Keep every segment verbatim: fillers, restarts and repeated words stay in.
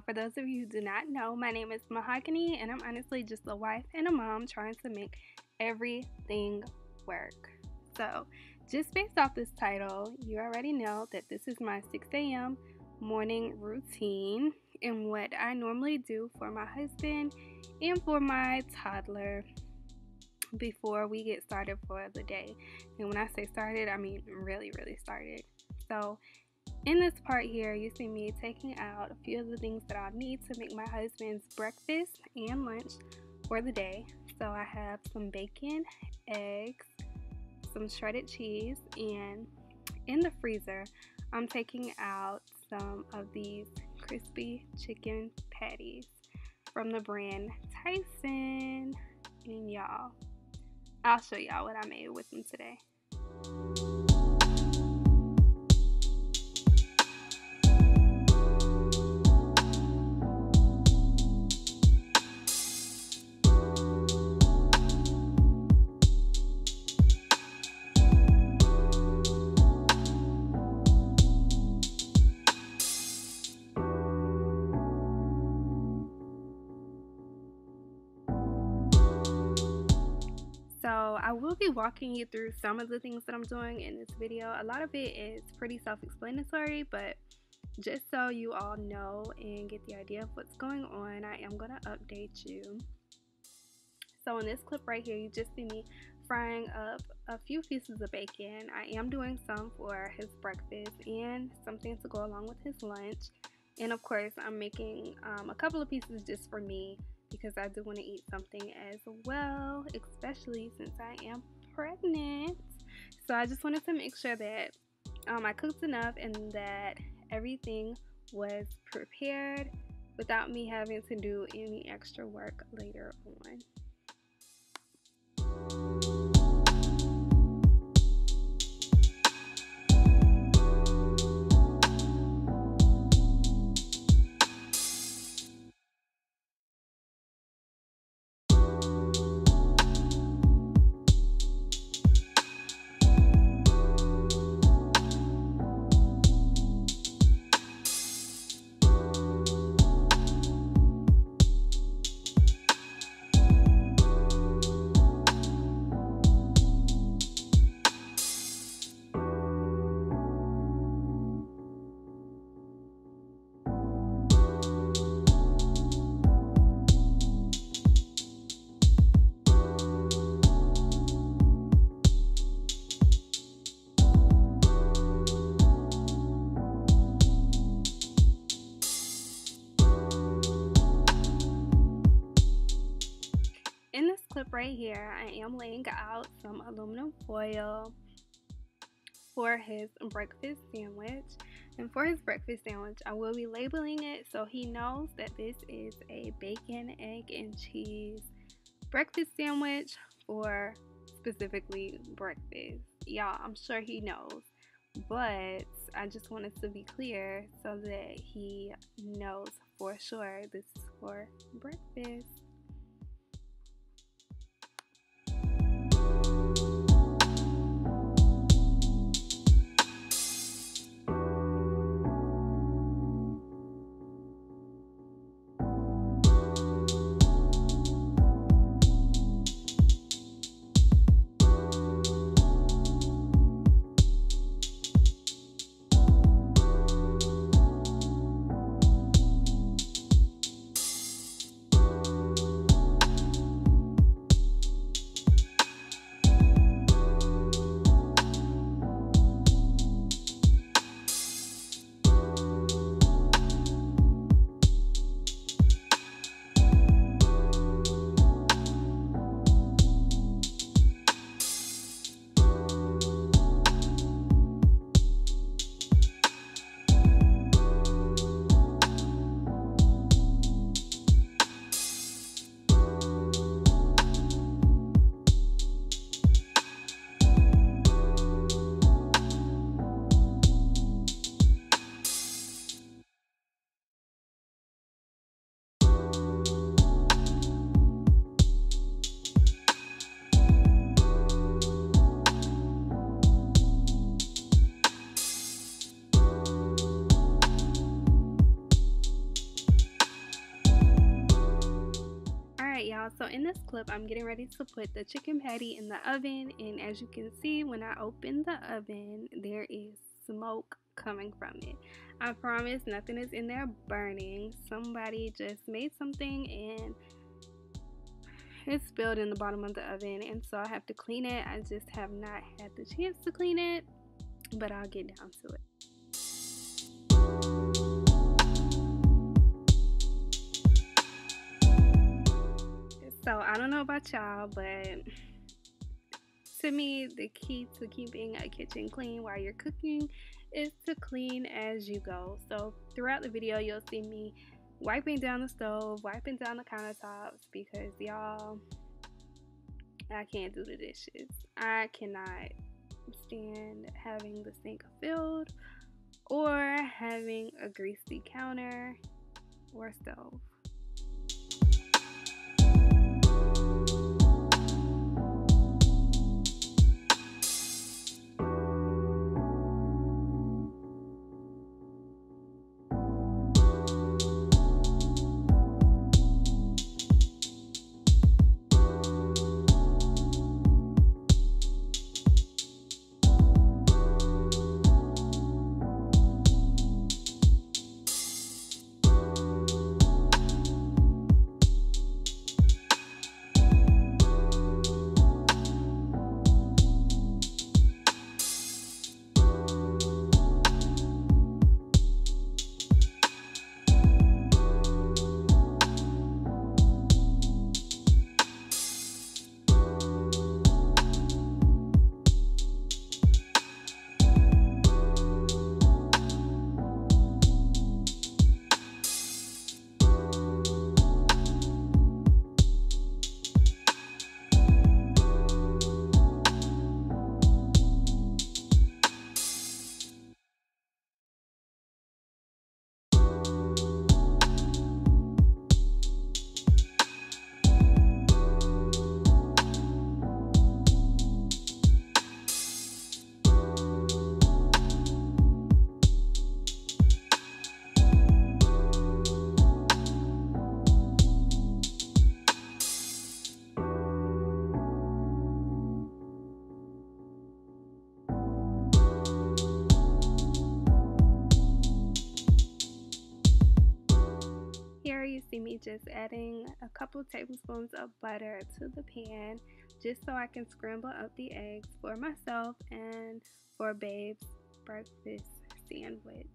So for those of you who do not know, my name is Mahogany, and I'm honestly just a wife and a mom trying to make everything work. So just based off this title, you already know that this is my six A M morning routine and what I normally do for my husband and for my toddler before we get started for the day. And when I say started, I mean really, really started. So in this part here, you see me taking out a few of the things that I need to make my husband's breakfast and lunch for the day. So I have some bacon, eggs, some shredded cheese, and in the freezer, I'm taking out some of these crispy chicken patties from the brand Tyson. And y'all, I'll show y'all what I made with them today. So I will be walking you through some of the things that I'm doing in this video. A lot of it is pretty self-explanatory, but just so you all know and get the idea of what's going on, I am going to update you. So in this clip right here, you just see me frying up a few pieces of bacon. I am doing some for his breakfast and something to go along with his lunch. And of course, I'm making um, a couple of pieces just for me, because I do want to eat something as well, especially since I am pregnant. So I just wanted to make sure that um, I cooked enough and that everything was prepared without me having to do any extra work later on. Right here, I am laying out some aluminum foil for his breakfast sandwich. And for his breakfast sandwich, I will be labeling it so he knows that this is a bacon, egg, and cheese breakfast sandwich for specifically breakfast. Y'all, I'm sure he knows, but I just wanted to be clear so that he knows for sure this is for breakfast. Thank you. in this clip, I'm getting ready to put the chicken patty in the oven, and as you can see, when I open the oven, there is smoke coming from it. I promise nothing is in there burning. Somebody just made something and it's spilled in the bottom of the oven, and so I have to clean it. I just have not had the chance to clean it, but I'll get down to it. So I don't know about y'all, but to me, the key to keeping a kitchen clean while you're cooking is to clean as you go. So throughout the video, you'll see me wiping down the stove, wiping down the countertops, because y'all, I can't do the dishes. I cannot stand having the sink filled or having a greasy counter or stove. You see me just adding a couple tablespoons of butter to the pan just so I can scramble up the eggs for myself and for Babe's breakfast sandwich.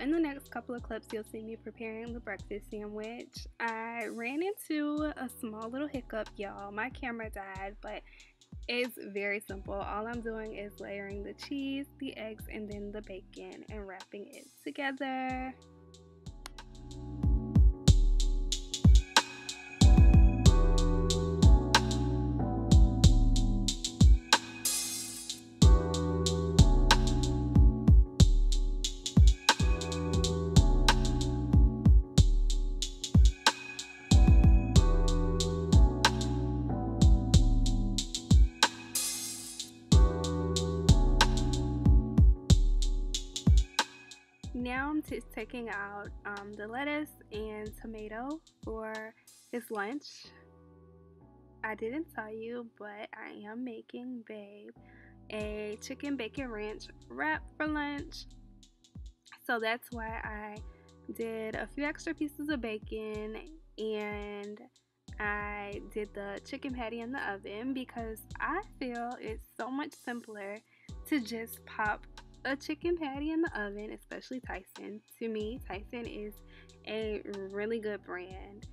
In the next couple of clips, you'll see me preparing the breakfast sandwich. I ran into a small little hiccup, y'all. My camera died, but it's very simple. All I'm doing is layering the cheese, the eggs, and then the bacon and wrapping it together. Now I'm just taking out um, the lettuce and tomato for his lunch. I didn't tell you, but I am making Babe a chicken bacon ranch wrap for lunch. So that's why I did a few extra pieces of bacon, and I did the chicken patty in the oven because I feel it's so much simpler to just pop a chicken patty in the oven, especially Tyson. To me, Tyson is a really good brand,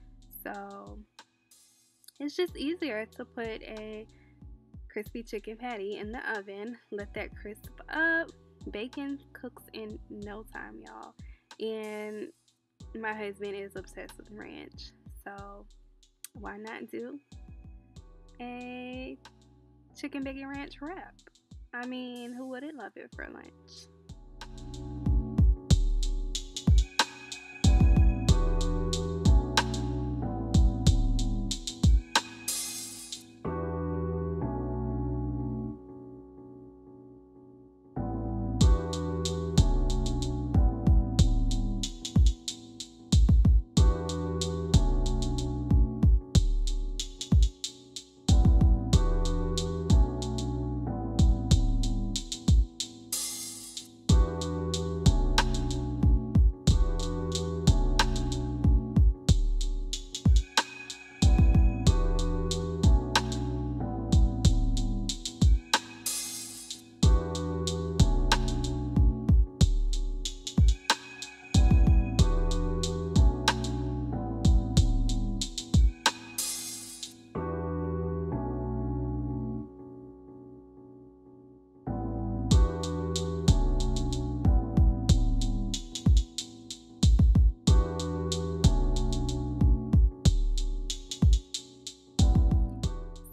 so it's just easier to put a crispy chicken patty in the oven, let that crisp up. Bacon cooks in no time, y'all, and my husband is obsessed with ranch, so why not do a chicken bacon ranch wrap? I mean, who wouldn't love it for lunch?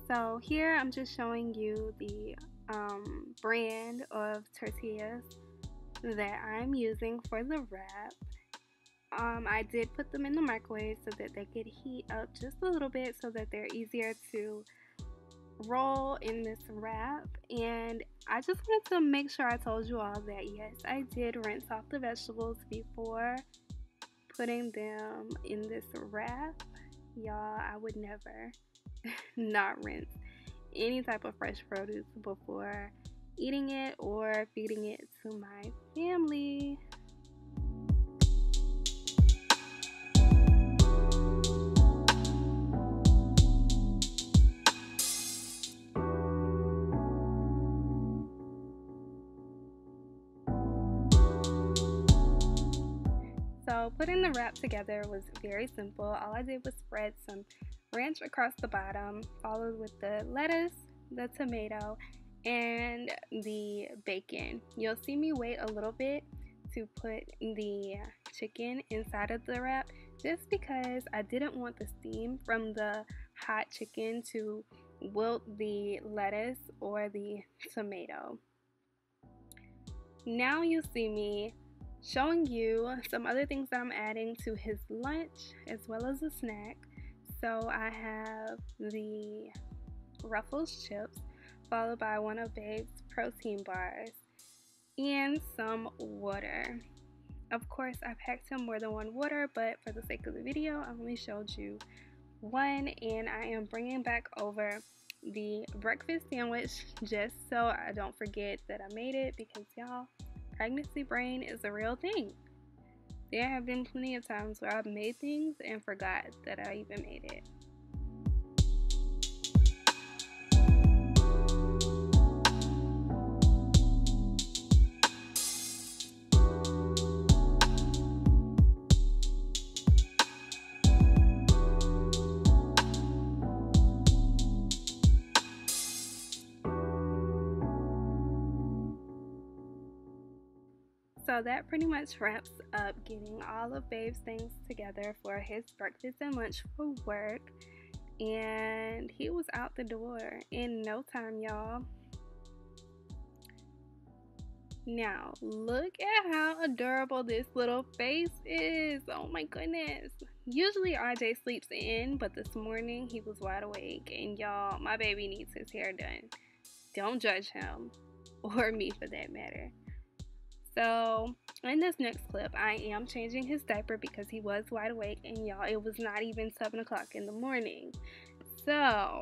So here I'm just showing you the um, brand of tortillas that I'm using for the wrap. Um, I did put them in the microwave so that they could heat up just a little bit so that they're easier to roll in this wrap. And I just wanted to make sure I told you all that yes, I did rinse off the vegetables before putting them in this wrap. Y'all, I would never not rinse any type of fresh produce before eating it or feeding it to my family. So putting the wrap together was very simple. All I did was spread some ranch across the bottom, followed with the lettuce, the tomato, and the bacon. You'll see me wait a little bit to put the chicken inside of the wrap just because I didn't want the steam from the hot chicken to wilt the lettuce or the tomato. Now you see me showing you some other things that I'm adding to his lunch as well as a snack. So I have the Ruffles chips, followed by one of Babe's protein bars, and some water. Of course, I packed him more than one water, but for the sake of the video, I only showed you one, and I am bringing back over the breakfast sandwich just so I don't forget that I made it, because y'all, pregnancy brain is a real thing. There have been plenty of times where I've made things and forgot that I even made it. So that pretty much wraps up getting all of Babe's things together for his breakfast and lunch for work, and he was out the door in no time, y'all. Now look at how adorable this little face is. Oh my goodness. Usually R J sleeps in, but this morning he was wide awake, and y'all, my baby needs his hair done. Don't judge him, or me for that matter. So in this next clip, I am changing his diaper because he was wide awake, and y'all, it was not even seven o'clock in the morning. So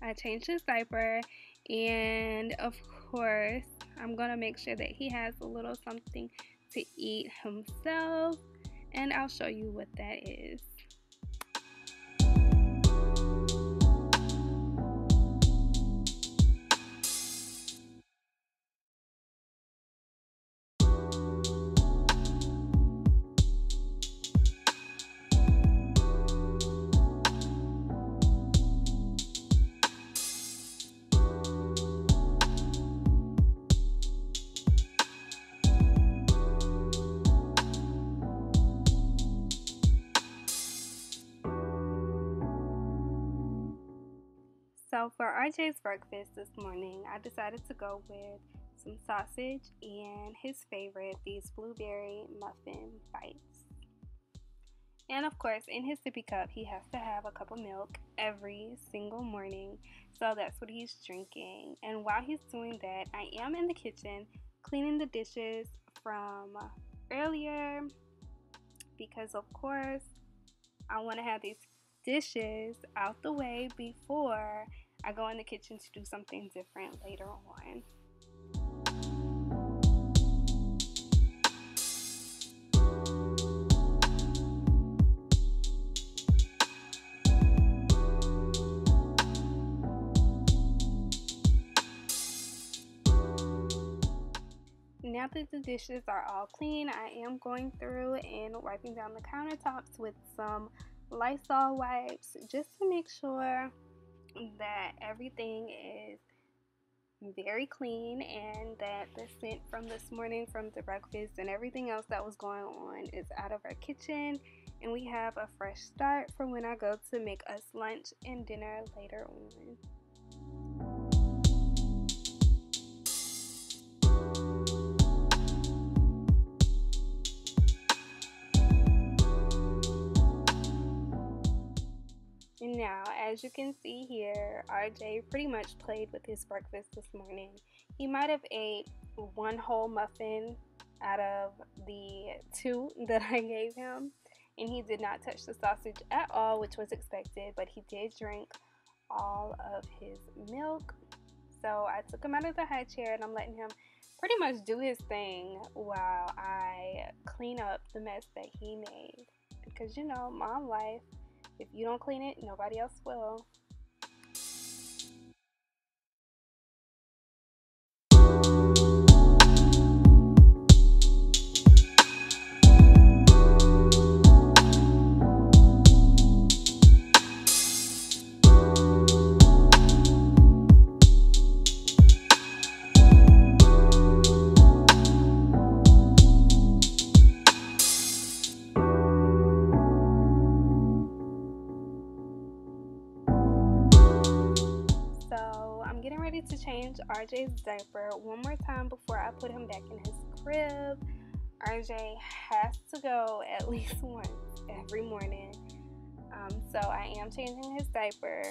I changed his diaper, and of course, I'm going to make sure that he has a little something to eat himself, and I'll show you what that is. So for R J's breakfast this morning, I decided to go with some sausage and his favorite, these blueberry muffin bites. And of course, in his sippy cup, he has to have a cup of milk every single morning. So that's what he's drinking. And while he's doing that, I am in the kitchen cleaning the dishes from earlier because, of course, I want to have these dishes out the way before I go in the kitchen to do something different later on. Now that the dishes are all clean, I am going through and wiping down the countertops with some Lysol wipes just to make sure that everything is very clean and that the scent from this morning from the breakfast and everything else that was going on is out of our kitchen, and we have a fresh start for when I go to make us lunch and dinner later on. Now, as you can see here, R J pretty much played with his breakfast this morning. He might have ate one whole muffin out of the two that I gave him, and he did not touch the sausage at all, which was expected, but he did drink all of his milk. So I took him out of the high chair, and I'm letting him pretty much do his thing while I clean up the mess that he made, because, you know, mom life. If you don't clean it, nobody else will. To change R J's diaper one more time before I put him back in his crib. R J has to go at least once every morning, um, so I am changing his diaper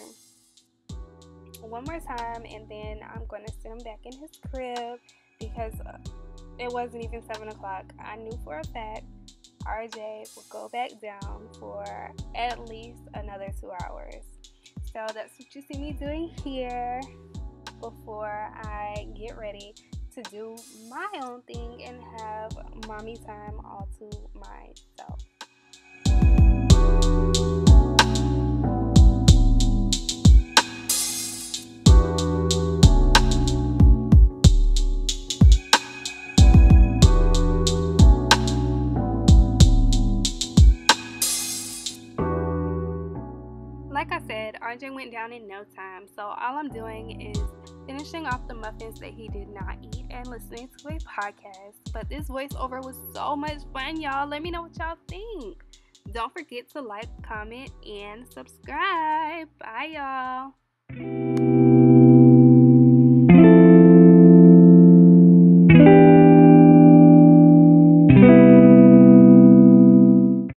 one more time, and then I'm going to sit him back in his crib because it wasn't even seven o'clock. I knew for a fact R J would go back down for at least another two hours. So that's what you see me doing here before I get ready to do my own thing and have mommy time all to myself. Like I said, R J went down in no time, so all I'm doing is finishing off the muffins that he did not eat and listening to a podcast. But this voiceover was so much fun, y'all. Let me know what y'all think. Don't forget to like, comment, and subscribe. Bye, y'all.